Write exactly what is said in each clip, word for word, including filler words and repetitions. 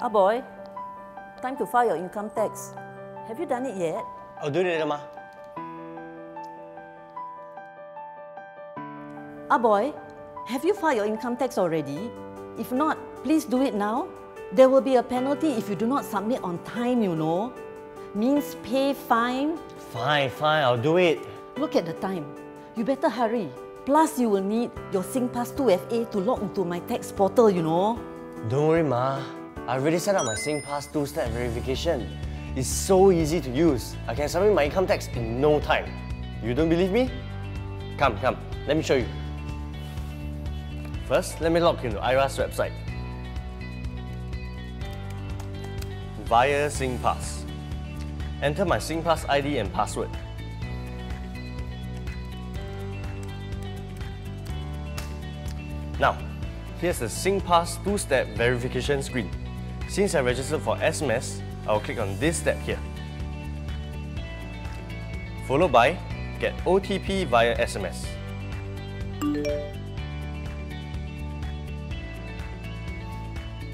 Ah boy, time to file your income tax. Have you done it yet? I'll do it later, Ma. Ah boy, have you filed your income tax already? If not, please do it now. There will be a penalty if you do not submit on time, you know. Means pay fine. Fine, fine, I'll do it. Look at the time. You better hurry. Plus, you will need your SingPass two F A to log into my tax portal, you know. Don't worry, Ma. I already set up my SingPass two-step verification. It's so easy to use. I can submit my income tax in no time. You don't believe me? Come, come. Let me show you. First, let me log into I R A S website via SingPass. Enter my SingPass I D and password. Now, here's the SingPass two-step verification screen. Since I registered for S M S, I'll click on this step here, followed by Get O T P via S M S.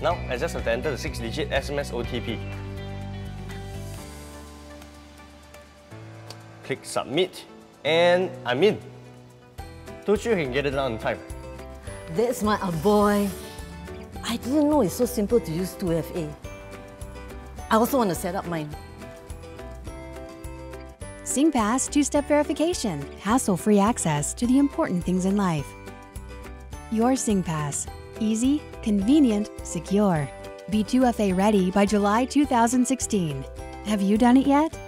Now, I just have to enter the six-digit S M S O T P. Click Submit, and I'm in. Told you you can get it done on time. That's my ah boy. I didn't know it's so simple to use two F A. I also want to set up mine. SingPass two-step verification. Hassle-free access to the important things in life. Your SingPass. Easy, convenient, secure. Be two F A ready by July two thousand sixteen. Have you done it yet?